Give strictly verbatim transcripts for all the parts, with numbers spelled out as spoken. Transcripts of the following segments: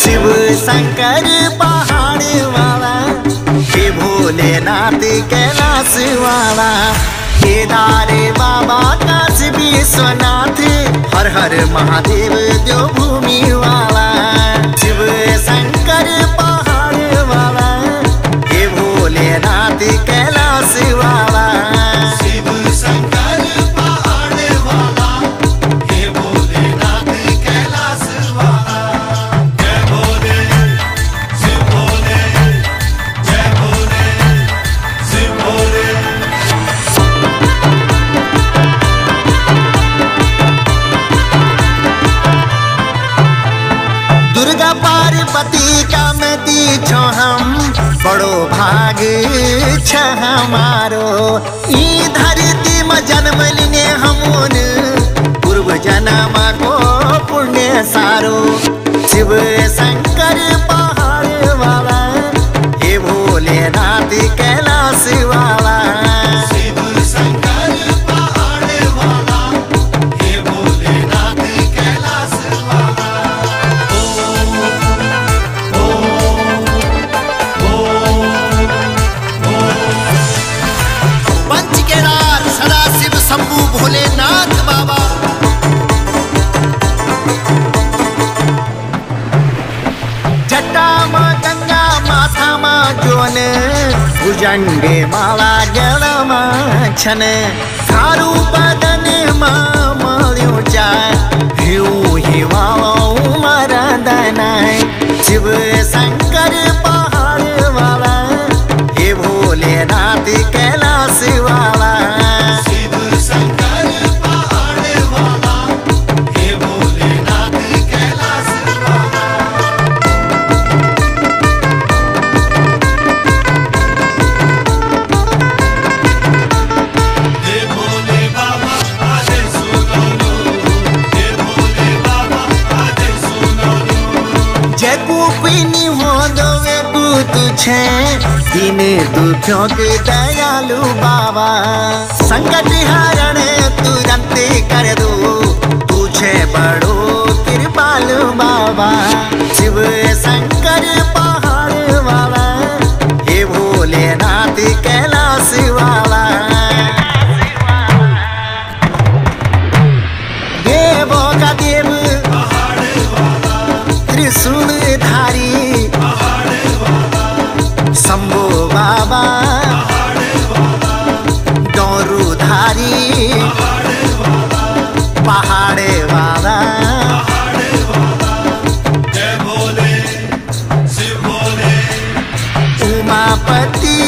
शिव शंकर पहाड़ वाला, हे भोलेनाथ कैलाश वाला, केदारे बाबा काशी विश्वनाथ, हर हर महादेव जो भूमि वाला। शिव शंकर पहाड़ वाला, हे भोलेनाथ कैलाश वाला। शिव शंकर पहाड़ वाला, हे भोलेनाथ कैलाश वाला। जय भोले शिव भोले, जय भोले शिव भोले। दुर्गा पार्वती का मती छो हम, बड़ो भाग छ हमारो। ई धरती में जन्म लिने हमोन, पूर्व जन्म को पुण्य सारो। शिव शंकर पहाड़ वाला, हे भोलेनाथ कैलाश वाला। भुजंगे माला जलमा छन, सारू बदन मामल्यो जाय, हिउ हिवाओ मरदनाय। शिव शंकर पहाड़ वाला, हे भोलेनाथ कैलाश वाला। दिन दुखियों के दयालु बाबा, संकट हरण तुरंत कर दो, तुझे बड़ो कृपालु बाबा। शिव शंकर पहाड़ वाला, हे भोलेनाथ कैलाश वाला। देवों का देव पहाड़ वाला, त्रिशूलधारी शंभो बाबा, डोरूधारी पहाड़े वाला। जय भोले शिव भोले। उमापति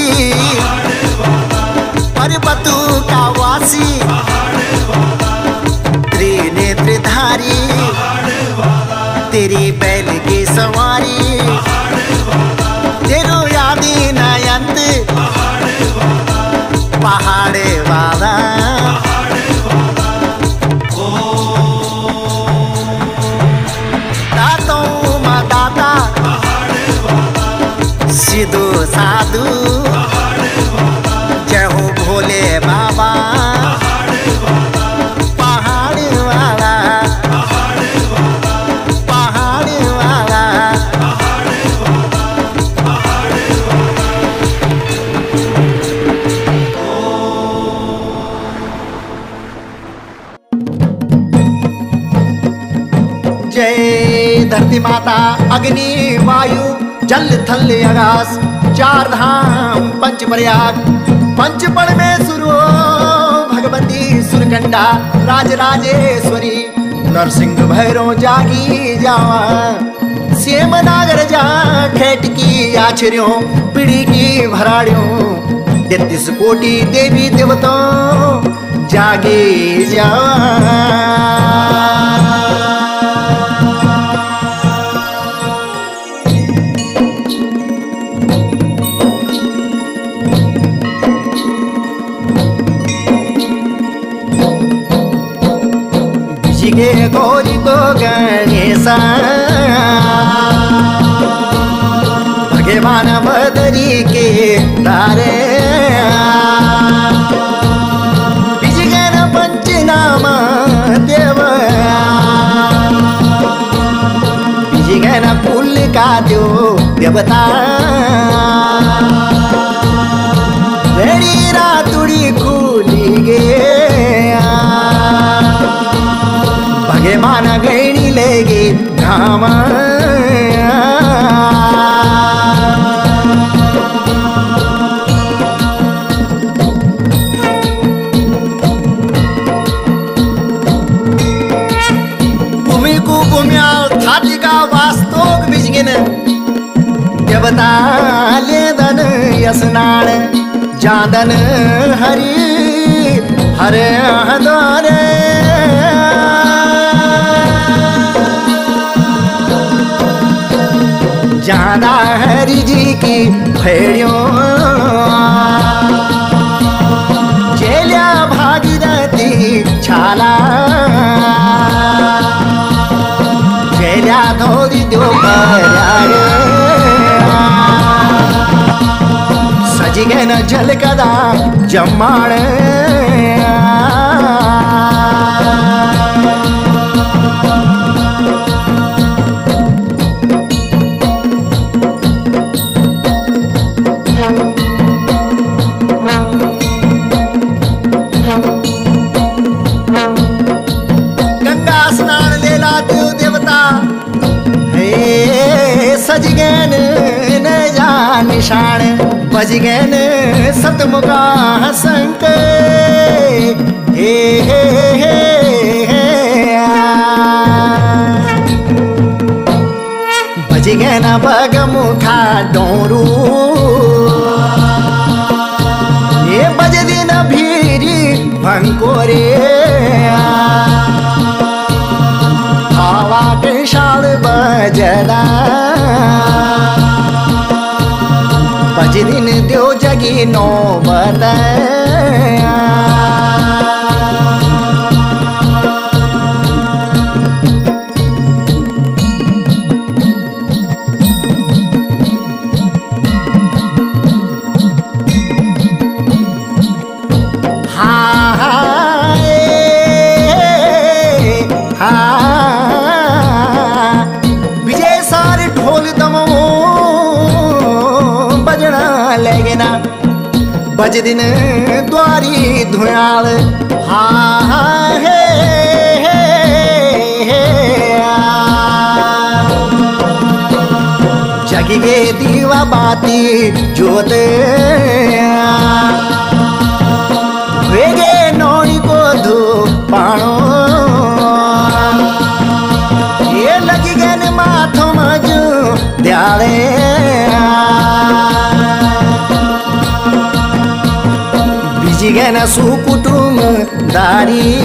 पर्वतों का वासी, त्रिनेत्रधारी तेरी बैल की सवारी। तेरो नयंत पहाड़े वाला। ओ दातो मा दाता, सिद्धो साधु, जय हो भोले बाबा। धरती माता अग्नि वायु जल थल आकाश, चार धाम पंच प्रयाग, पंचपण में सुरो भगवती सुरकंडा, राज राजेश्वरी नरसिंह भैरव जागी जावा। सेम नागर जा खेट की आचर्यो, पीढ़ी की भराड़ियों, तेतीस कोटि देवी देवताओं जागी जावा। ये गौरी को गणेशा, भगवान बदरी के तारे, विजगन पंचनामा देवा, विजगन पुल का त्यो देवता रेडी रातुड़ी खुली गे भगे माना गैनी लेगी धाम देवता लेदन यसनाण जादन हरि हरे हदरे जादा हरि जी की भेड़ियों चेलिया भागीरथी छाला चेलिया धोरी दो न झलकदा जमाण गंगा स्नान लेला देव देवता हे सजगैन न जा निशान बजगैन सतमुखा हसंक हे हे हे हे बजगैन बगमुखा डोरू ये बजदिन भीरी भंकोरे हवा के शाल बजला दिन देव जगी नो बता बज दिन द्वारी धुयाल हा हा हे हे हे जगी गे दीवा बाती जोत वेगे नौनी को धो पाणो ये लगी गन माथो मजू दयाले बिजगैन सुकुटुम दारी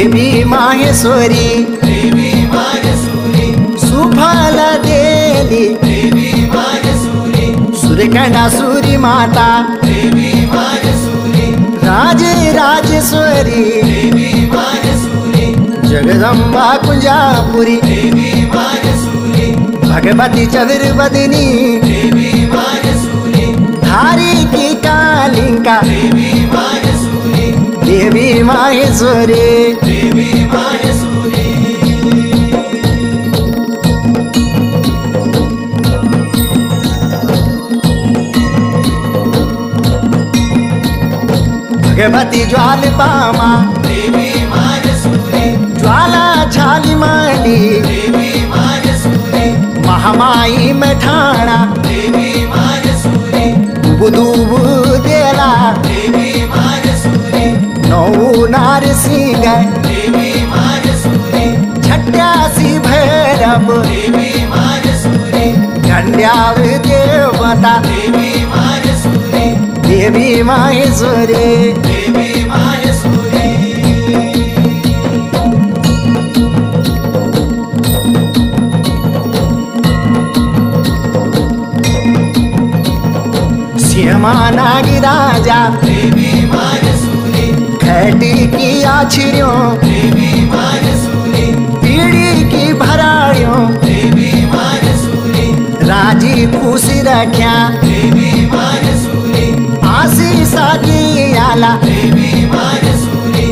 देवी माहेश्वरी देवी माहेश्वरी सुफल देवी देवी माहेश्वरी सुरकंडा सूरी माता देवी माहेश्वरी राज राजेश्वरी देवी माहेश्वरी जगदम्बा कुंजापुरी देवी माहेश्वरी भगवती चतुर्वदनी देवी माहेश्वरी धारी की कालिंका देवी माहेश्वरी देवी माहेश्वरी देवी माहेश्वरी भगवती ज्वालपामा देवी माहेश्वरी ज्वाला झालिमाली देवी माहेश्वरी महामाई मठाणा देवी माहेश्वरी बुदूब देला देवी माहेश्वरी नौ नार सिंह देवी माहेश्वरी छट्यासी भैरव देवी माहेश्वरी गंड्याव देवता देवी माहेश्वरी देवी माहेश्वरी देवी माहेश्वरी सिंह मेहमानागी राजा प्रेमी मानसूनी खैटी की आछरियों प्रेमी मानसूनी पीड़ी की भराड़ियों प्रेमी मानसूनी राजी खुशी रख्या प्रेमी मानसूनी आशीषा की आला प्रेमी मानसूनी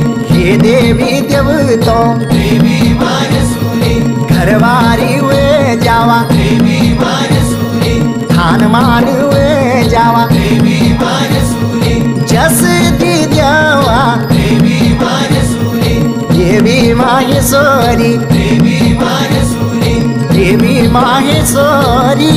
ये देवी देवतों प्रेमी मानसूनी घरवारी हुए जावा प्रेमी मानसूनी थान मान हुए जावा देवी मानसूनी जस दी जावा देवी मानसूनी देवी माहेश्वरी देवी मानसूनी देवी माहेश्वरी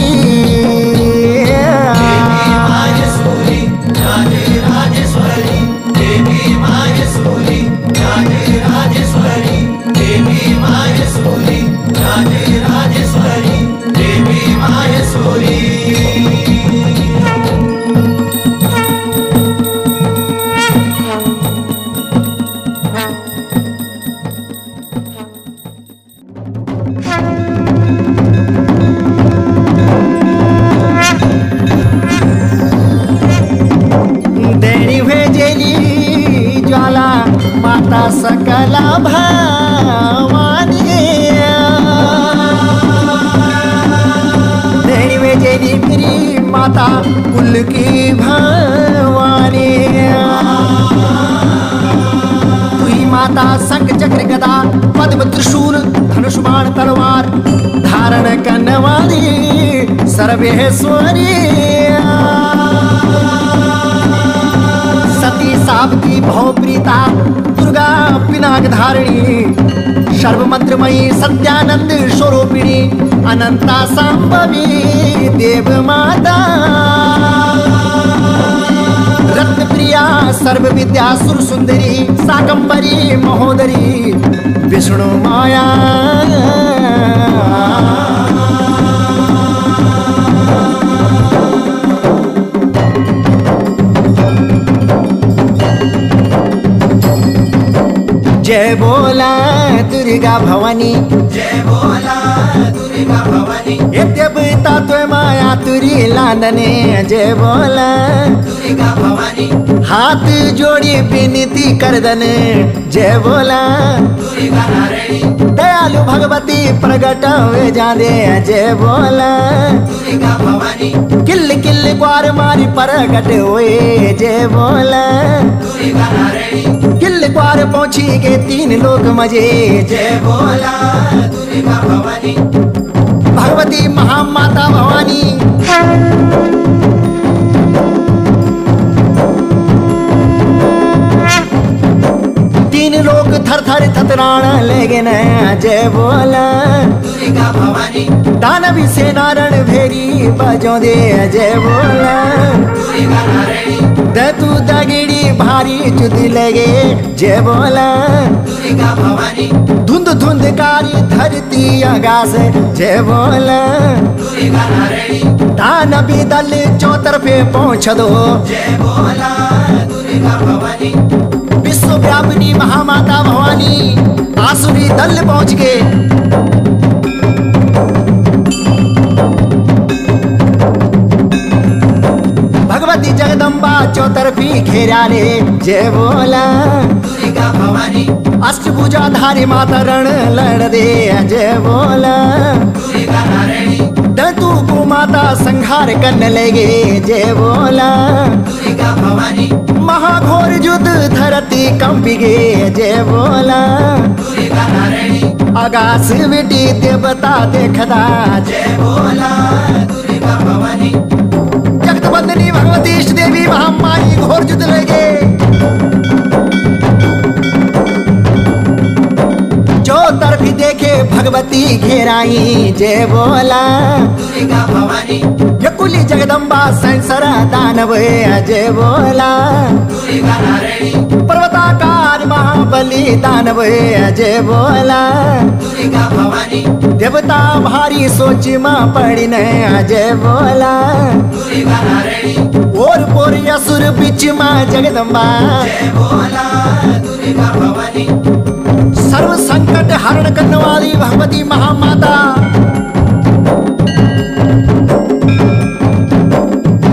सर्वेश्वरी सती सावती भवप्रीता दुर्गा पिनाक धारिणी सर्वमंत्रमयी सत्यानंद स्वरूपिणी अनंता संभवी देवमाता रत्नप्रिया सर्वविद्या सुरसुंदरी साकंबरी महोदरी विष्णु माया जय बोला दुर्गा भवानी जय बोला दुर्गा भवानी ये देवता तो माया तुरी लानने जय बोला दुर्गा भवानी हाथ जोड़ी विनती कर दने जय बोला दुर्गा नारायणी दयालु भगवती प्रगट हुए जाने जय बोला दुर्गा भवानी किल किल ग्वार मारी प्रगट हुए जय बोला दुर्गा नारायणी द्वार पहुंची के तीन लोक मजे जय बोला दुर्गा भवानी भगवती महामाता भवानी तीन लोक थर थर थतराना लेगे न जय बोला दुर्गा भवानी दानवी से नारण भेरी बजो दे जय बोला दुर्गा नारायणी दतु दगिड़ी भारी चुदी लगे जय बोला दुर्गा भवानी धुंध धुंध कारी धरती आगास जय बोला दुर्गा नारायणी दानवी दल चौतरफे पहुंच दो जय बोला दुर्गा भवानी विश्व व्यापिनी महामाता भवानी आसुरी दल पहुंच गए जगदम्बा चौतरफी घेराने जय बोला दुर्गा भवानी अष्टभुजा धारी माता रण लड़ दे जय बोला दुर्गा नारायणी दंतु को माता संहार करने लगे जय बोला दुर्गा भवानी महाघोर युद्ध धरती कंपी गए जय बोला दुर्गा नारायणी आकाश बेटी देवता देखदा जय बोला दुर्गा भवानी बंदनी भगवती इष्ट देवी महामाई घोर युद्ध लगे जो तरफ देखे भगवती घेराई जय बोला दुर्गा भवानी यकुली जगदम्बा संसर दानव जय बोला दुर्गा नारायणी पर्वताकार महाबली दानव जय बोला दुर्गा भवानी देवता भारी सोच मां पड़ी न जय बोला दुर्गा नारायणी और पोर असुर बिच मां जगदम्बा जय बोला दुर्गा भवानी सर्व संकट हरण करने वाली भगवती महामाता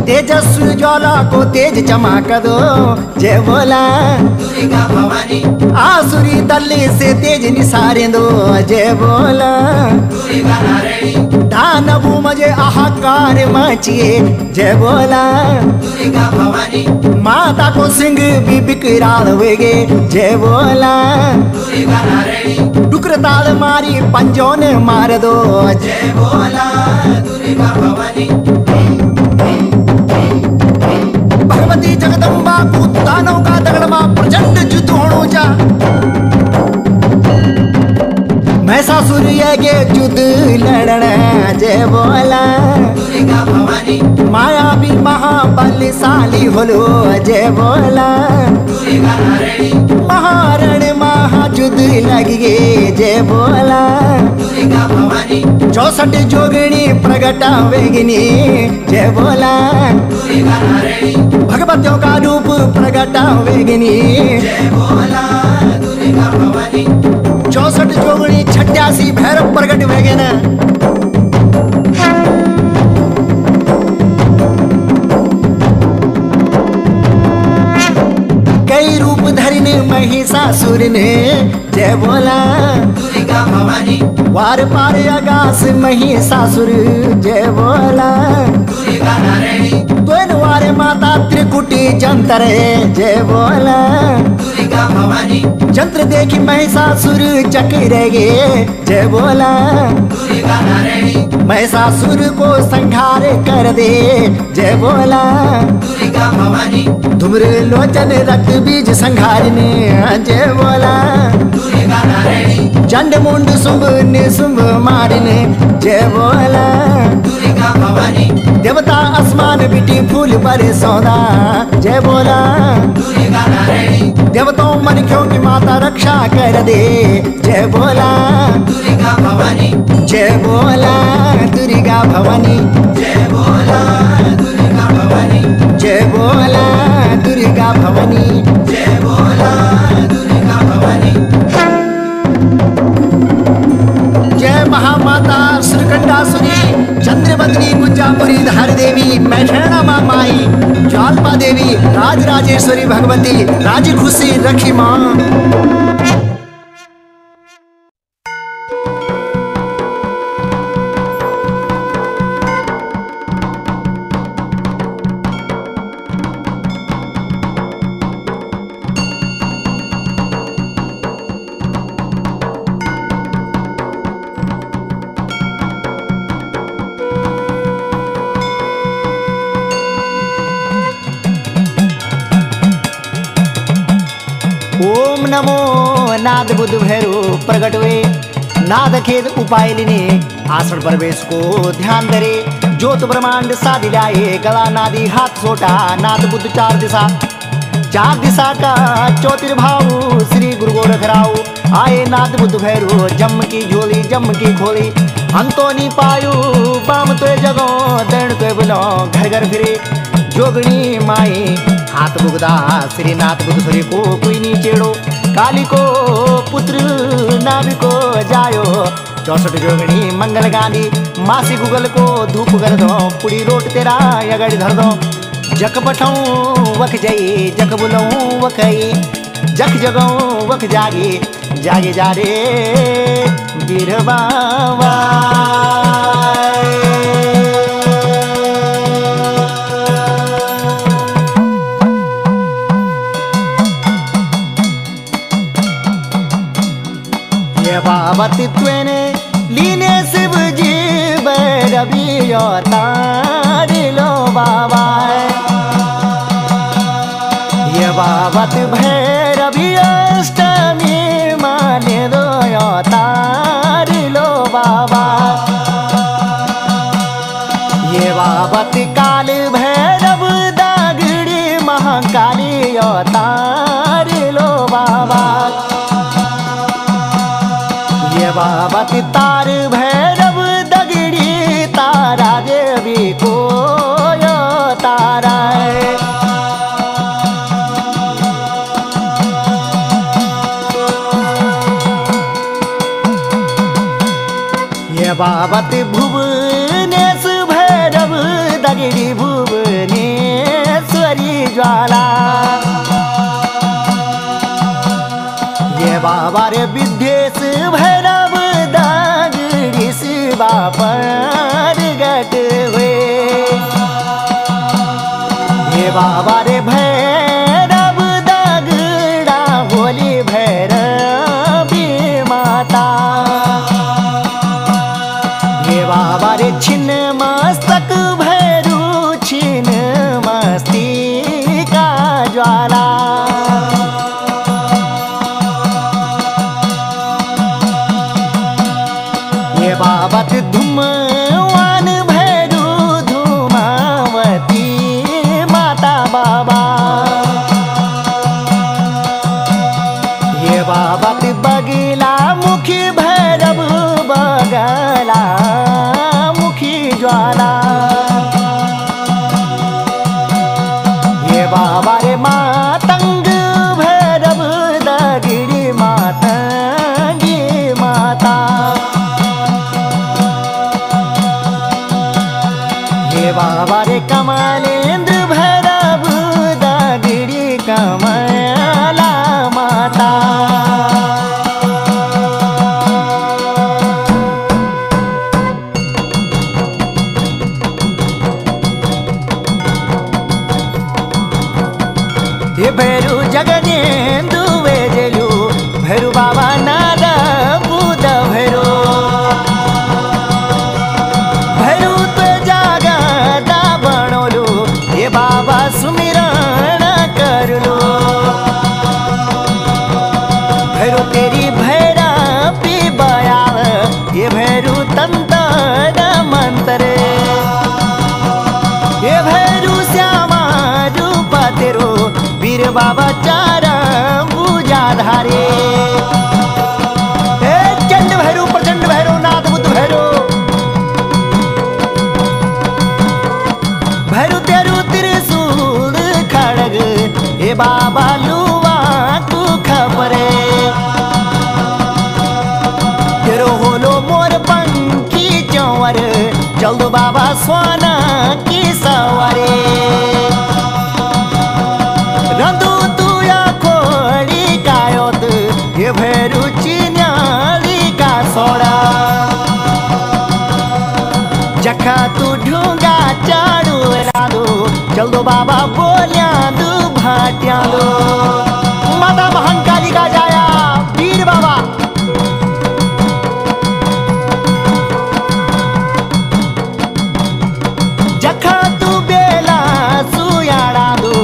तेजस्वी जो बोलो को तेज चमक दो जय बोला दुर्गा भवानी। आसुरी दल्ली से तेज निसारे दो जय बोला दुर्गा नारायणी। दानवू मजे आहाकार मचिए जय बोला दुर्गा भवानी। माता को सिंह भी बिकरा हुएगे जय बोला दुर्गा नारायणी। डुकर ताल मारी पंजों ने मार दो जय बोला दुर्गा भवानी। भगवती जगदम्बा को दानव का दगड़मा प्रचंड युद्ध होणो जा। महिषासुर के युद्ध लड़ना जय बोला दुर्गा भवानी। माया भी महाबलशाली होलो जय बोला दुर्गा नारायणी। महारण महायुद्ध लगे जय बोला दुर्गा भवानी। चौसठ जोगिनी प्रगटा वेगिनी जय बोला दुर्गा नारायणी। भगवतियों का रूप प्रगटा वेगिनी जय बोला दुर्गा भवानी। चौसठ जोगिनी छट्यासी भैरव प्रगट वेगिन कई रूप धरिने महिषासुर ने जय बोला दुर्गा भवानी। वार पार आकाश महिषासुर जय बोला दुर्गा नारायणी। द्वैन वारे माता त्रिकुटी जंतर जय बोला दुर्गा भवानी। जंत्र देखी महिषासुर चकित रह गए जय बोला दुर्गा नारायणी। महिषासुर को संहार कर दे जय बोला दुर्गा भवानी। धूम्र लोचन रक्त बीज संहारिने जय बोला दुर्गा नारायणी। चंड मुंड शुंभ निशुंभ मारिने जय बोला दुर्गा भवानी। देवता आसमान बिटी फूल पर सौदा जय बोला दुर्गा नारायणी। देवताओं मनुष्यों की माता रक्षा कर दे जय बोला दुर्गा भवानी। जय बोला दुर्गा भवानी जय बोला दुर्गा भवानी जय बोला दुर्गा भवानी जय बोला दुर्गा भवानी। जय महामाता श्रीकंडासुरी चंद्रवदनी कुंजापुरी धार देवी मैठणा माँ माई जालपा देवी राजराजेश्वरी भगवती राज खुशी रखी माँ। नाद बुद्ध भैरव प्रगट हुए नाद खेद उपाय लेने आसन प्रवेश को ध्यान धरे ज्योत ब्रह्मांड साधि लाए गला नादी हाथ सोटा नाद बुद्ध चार दिशा चार दिशा का चौतिर्भाव श्री गुरु गोरखराव आए नाद बुद्ध भैरव जम की झोली जम की खोली अंतोनी पायु बाम तो जगो दर्ण तो बुलो घर घर फिरे जोगणी माए हाथ बुगदा श्रीनाथ बुद्ध भरे को कोई नहीं छेड़ो काली को पुत्र नाभि को जायो चौसठ जोगणी मंगल गांधी मासी गुगल को धूप कर दो पुड़ी रोट तेरा यगड़ धर दो जख बठाऊँ वख जाई जख बुलाऊँ वख आई जख जगाऊँ वख जागी जागे जा रे बीरबावा। बाबतित्वेने लीने शिव जी बैरवी और तारिलो बाबा ये बाबत भैरवी अष्टमी माने दो और तारिलो बाबा ये बाबत काल भैरव दागड़ी महाकाली और तारिलो बाबा बाबत तार भैरव दगड़ी तारा देवी को यो तारा है ये बाबत भुवनेश भैरव दगड़ी भुवनेश ज्वाला। ये बाबा रे विदेश भैरव दाग ऋषिवा प्रगट हुए। ये बाबा रे भैरव दाग होली भैरवी माता। ये बाबा रे छिन्न मस्तक भैरू छिन्न मस्ती का ज्वाला। ये बाबा रे धूमवान भैरू धूमावती माता बाबा। ये बाबा रे बगला मुखी भैरव बगला ज्वाला। ये बाबा रे मातंग भैरव दागिरी मातंगी माता। ये बाबा रे कमलेंद्र भैरव दागिरी कमला माता। ये भैरू जगनेंदु वेजलू भैरू बाबा नादा बुद भैरू भैरू तो जागा दा बनोलू। ये बाबा सुमिरण करलू भैरू तेरी भैरा पी बयाव। ये भैरू तंतर मंतरे ये भैरू श्यामा रूपा तेरू वीर बाबा चारा पूजा धारे। हे चंड भैरू प्रचंड भैरू नाथ बुद्ध भैरू भैरू तेरू त्रिशूल खड़ग। हे बाबा लुवा तू खपरे तेरो होलो मोर पंखी चौवर। जल्द बाबा सोना की सवारे ये भैरू चिन्याली का सोड़ा। जखा तू ढूंगा चाड़ू राधो चल दो बाबा बोलिया दू भाटिया दो। माता महंकाली का जाया वीर बाबा। जखा तू बेला सुयाड़ा दो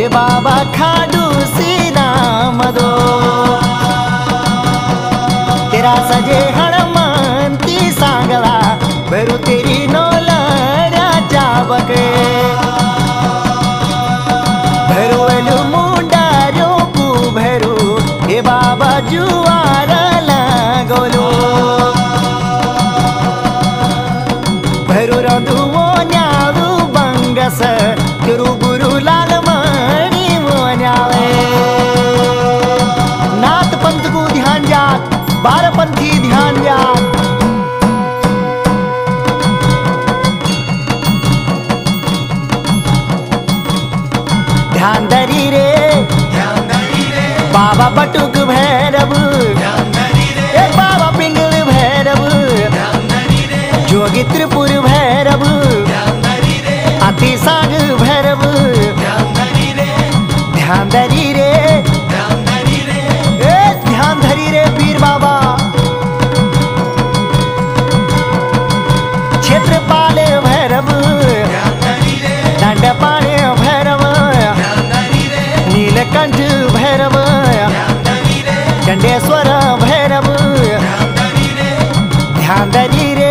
ये बाबा खाडू सी नाम दो। तेरा सजे हनुमंती सांगला भैरू तेरी नौलड़ा चाबके। भैरू एलू मुंडारो पू भैरू हे बाबा जुआर लागोलो। भैरू रंधुओ न्यारू बंगस गुरु गुरु लाल मणि वो न्यावे। नाथ पंथ को ध्यान जात बारपंथी ध्यान याद। ध्यान धरी रे बाबा बटुक भैरव रे बाबा पिंगल भैरव जोगी त्रिपुर भैरव अति साग भैरव। ध्यान धरी रे ध्यान धरी रे पीर बाबा। क्षेत्र पाले भैरव दंड पाले भैरव नीलकंठ भैरव चंडेश्वर भैरव। ध्यान धरी रे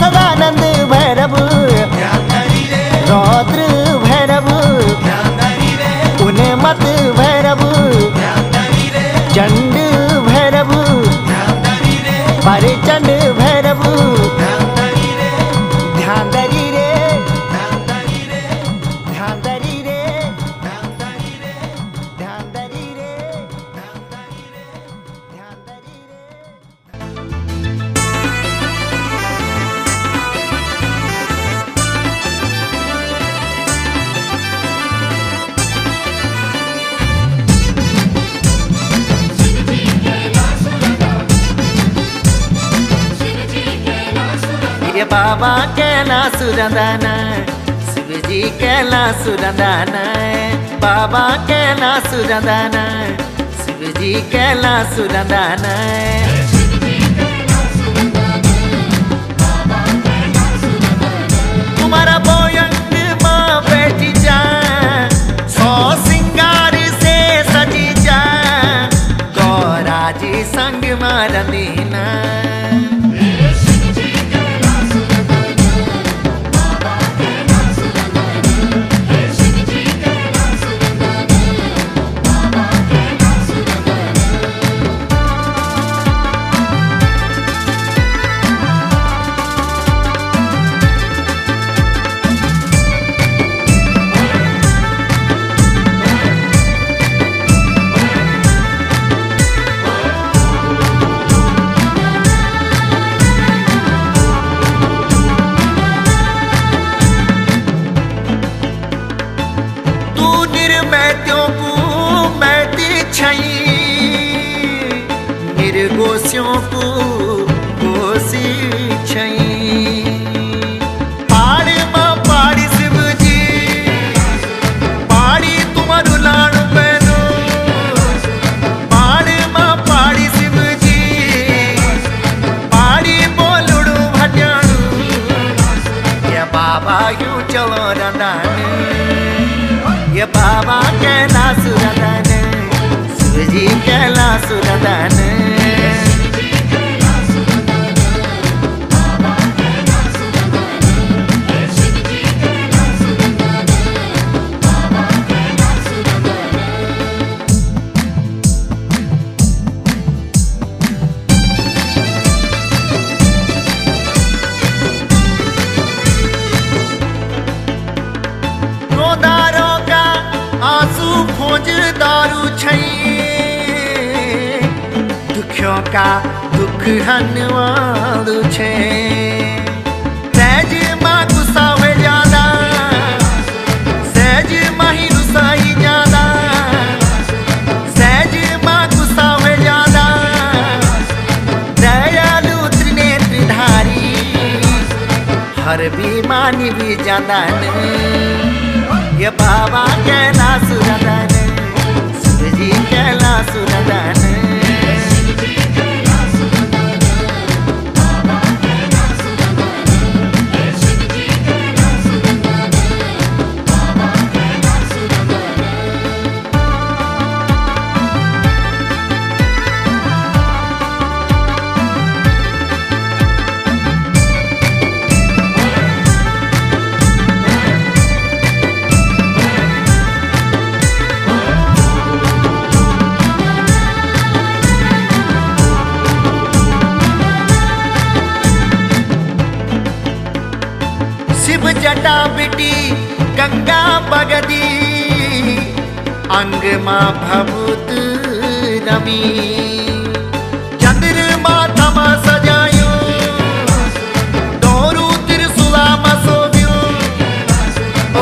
सदानंद भैरव रौद्र भैरव उन्मत भैरव चंड भैरव परिचंड भैरव। ध्यान धरी रे ध्यान धरी रे ध्यान धरी रे ध्यान धरी रे। शिव बाबा कैला सुरंदाना, शिव जी कैला सुरंदाना, बाबा कैला सुरंदाना, शिव जी कैला सुरंदाना। तुम्हारा बोयंग माँ बैठी जा, सौ सिंगार से सजी जा, गौरा जी संग मार देना। निर्गोसियों को गोसी छई पाड़ी माँ पाड़ी शिव जी पाड़ी तुम्हारू लाड़ पहनो, पाड़ी माँ पाड़ी शिव जी पाड़ी बोलूड़ू भटियाणू, ये बाबा यूं चलो रंदाने, ये बाबा कैलाश रंदाने, शिव जी कैलाश रंदाने। दुखियों का दुख हनवालू छे, सहज माँ गुस्सावे ज्यादा, सहज माँ ही रुसाई ज्यादा, सहज माँ गुस्सावे ज्यादा, दयालु त्रिनेत्र धारी हर बीमानी भी ज्यादा ने, ये बाबा कैलाश ज्यादा ने, शिव जी कैलाश ज्यादा ने। जटा बिटी गंगा बगदी अंग माँ भभूत रवि, चंद्रमा थमा सजायो दोरू त्रिशूला मसोव्यो,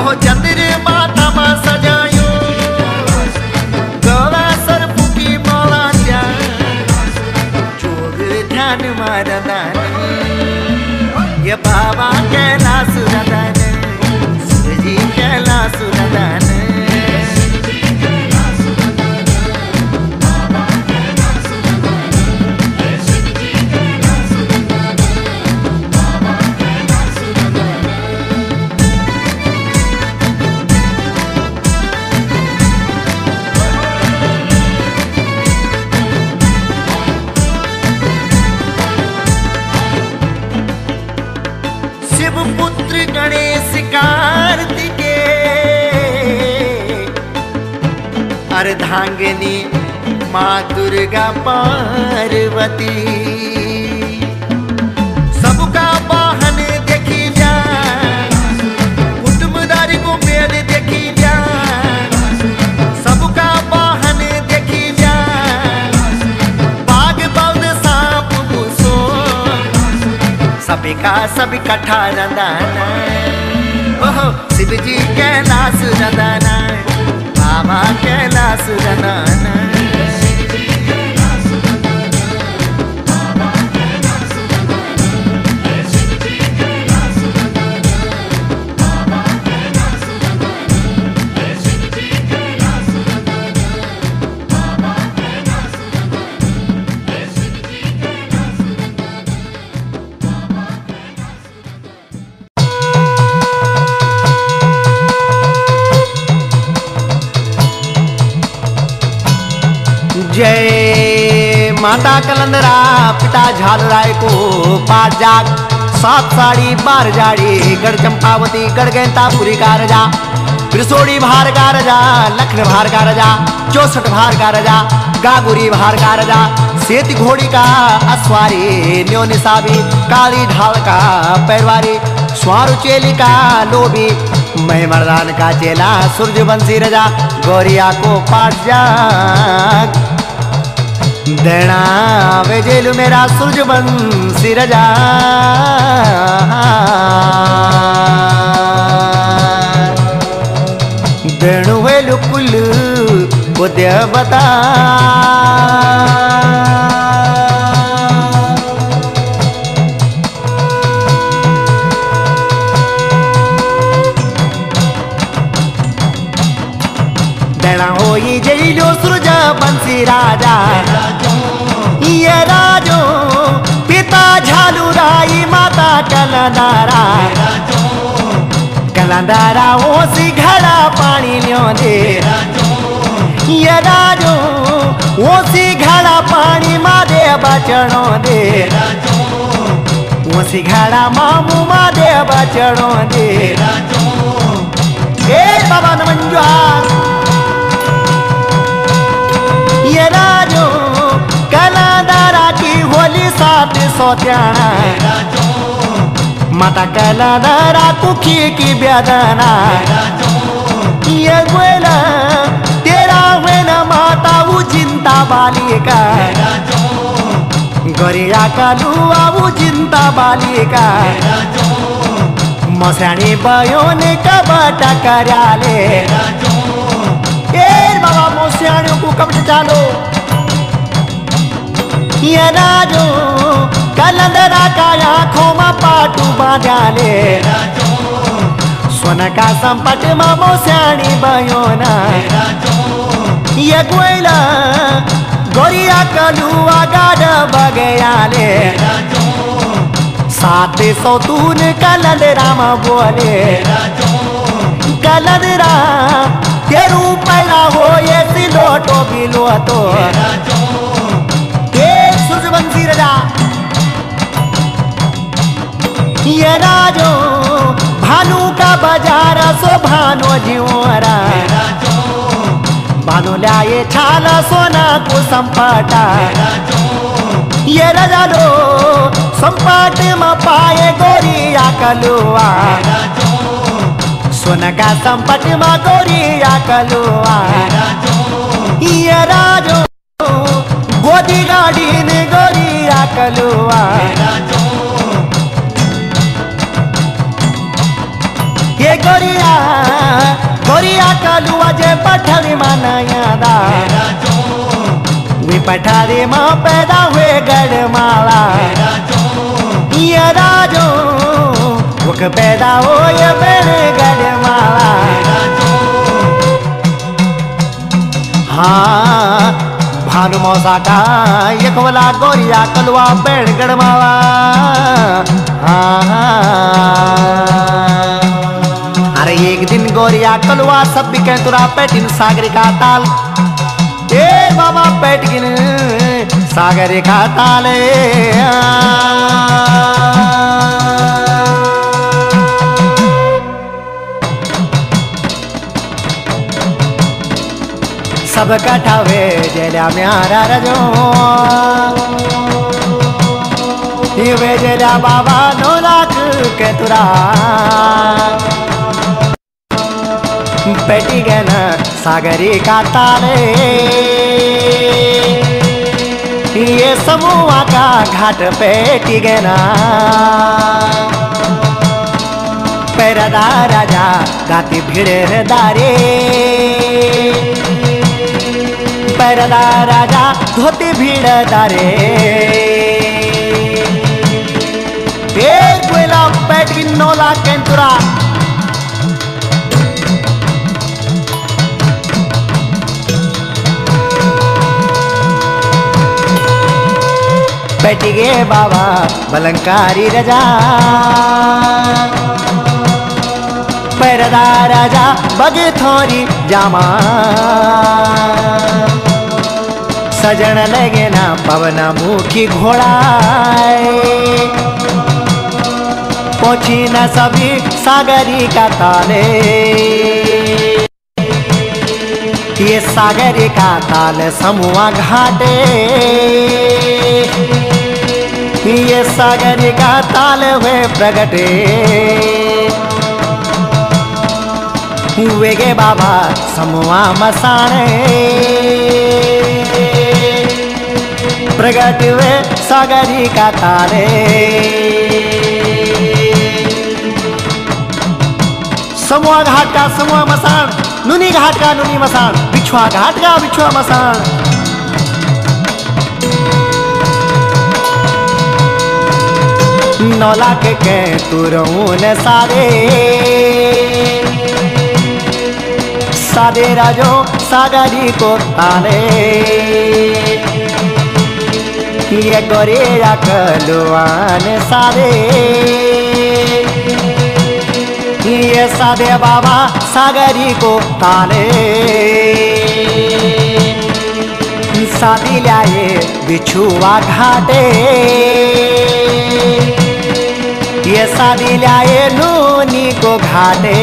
ओह चंद्रमा थमा सजायो गला सर्पु की माला जा, जोग ध्यान मारना ये बाबा कैलाश रंदाना, कैलाश रंदाना। शिव पुत्र गणेश कार्तिके अर्धांगिनी माँ दुर्गा पार्वती, सबका वाहन देखी जा, कुटुंबदारी को मेल देखी जा, सबका वाहन देखी जा, बाघ बल्द सांप भूसो सबका सब इकट्ठा रंदाना, ओहो शिव जी कैलाश रंदाना, बाबा कैलाश रंदाना। बाबा कैलाश रंदाना। जय। माता कलंदरा पिता झालराय को पाठ जाग, सात साड़ी बार जाड़ी, गढ़ चंपावती गढ़ गैंतापुरी का राजा, त्रिशोड़ी भार का राजा, लखन भार का राजा, चौसठ भार का राजा, गागुरी भार का राजा, सेती घोड़ी का अस्वारी, न्योनी साबी काली ढाल का पैरवारी, स्वारू चेली का लोबी, मैं मर्दान का चेला सूर्यवंशी राजा, गौरिया को पाठ जाग देना वे जेलू मेरा सूर्यवंशी राजा। कुल बुद्ध बता देना हो ये जैलो सुरजा बंसी राजा, ये राजो पिता झालू राई माता कलंदरा, कलंदरा ओ सी घड़ा पानी न्यो दे, ये राजो ओ सी घड़ा पानी मादे बचनो दे, ओ सी घड़ा मामू मादे बचनो दे। ए बाबा नमन जोहार ये राजो कलंदरा की होली सात सौ त्याना, माता कलंदरा तुखी की बेदना, ये गोला तेरा वेना माता वो जिंदा बालिका, गोरिया का लुआ वो जिंदा बालिका, मसानी बयोने का बटा कराले, ए बाबा मोसियानियों को कब चालो ये राजो कलंदरा का आँखों में पाटू बांधा ले, सोना का संपट मामो सियाणी बयोना, ये गोयला गोरिया का लुआ गाड़ बगया ले, सात सौ तून कलंदरा में बोले, कलंदरा तेरू पैदा हो ये सिलोटो बिलो तो सूर्यवंशी राजा। ये राजो भानु का बाजार सो भानु जीवरा, भानु लाए छाला सोना को संपाटा, ये राजा लो संपाट में पाए गोरिया कलुआ, सोना का संपाट में गोरिया कलुआ, ये राजो गोदी गाड़ी ने गोरिया कलुआ। ये गोरिया गोरिया कलुआ जे पठारी माना यादा, वे पठारी माँ पैदा हुए गढ़माला, ये राजो वो के पैदा हो ये बेड़े गढ़माला। हाँ भानु मौसा का एक वाला गोरिया कलवा पेड़ गढ़माला, अरे एक दिन गोरिया कलवा सब भी कह तुरा पेटिन सागरिका ताल, ए बाबा पेटगिन सागरिका ताल, सब कटावे जेला म्यारा रजो ये जेला बाबा नो लाख के तुरा पेटी गना सागरी का ताले, ये समूह का घाट पेटी गना पैरदा राजा गाती भिड़े दारे, पैरदा राजा धोती भीड़ दारे, एक वेला बैठ गिन नौला केंतुरा, बैठी गे बाबा बलंकारी राजा पैरदा राजा बगे थोरी जामा, सजन लगे ना पवन मुखी घोड़ाए, पहुंची न सभी सागरी का ताले, ये सागरी का ताल समुआ घाटे, ये सागरी का ताल हुए प्रगटे। हुए गे बाबा समुआ मसाने, प्रगट हुए सागरी का ताले। समुआ घाट का समुआ मसान, नुनी घाट का नुनी मसान, बिछुआ घाट का बिछुआ मसान। नौलाख के तुरऊन सारे, सादे राजो सागरी को ताले, ये गोरेया कलवान सारे, ये सादे बाबा सागरी को ताले। सादी लाए बिछुआ घाटे, ये सादी लाए नूनी को घाटे।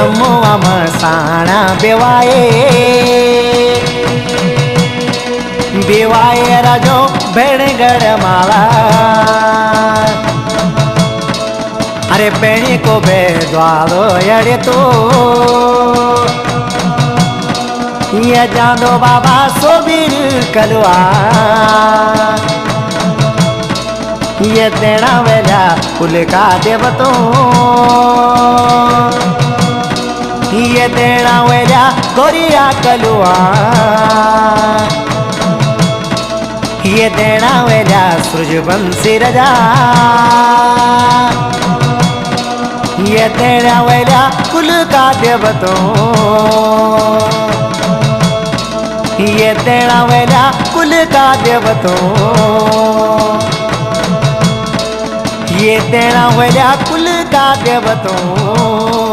समूह मसाना बेवाए, बेवाए राजो बेणगढ़ माला, अरे बेणी को बेद्वालो अरे तो ये जानो बाबा सोबीर कलुआ, ये देना वेला पुलका देवतो, ये देना वेला गोरिया कलुआ, ये देना वेला सूरजवंशी राजा, ये देना वेला कुल का देवतों, ये देना वेला कुल का देवतों, ये देना वेला कुल का देवतों।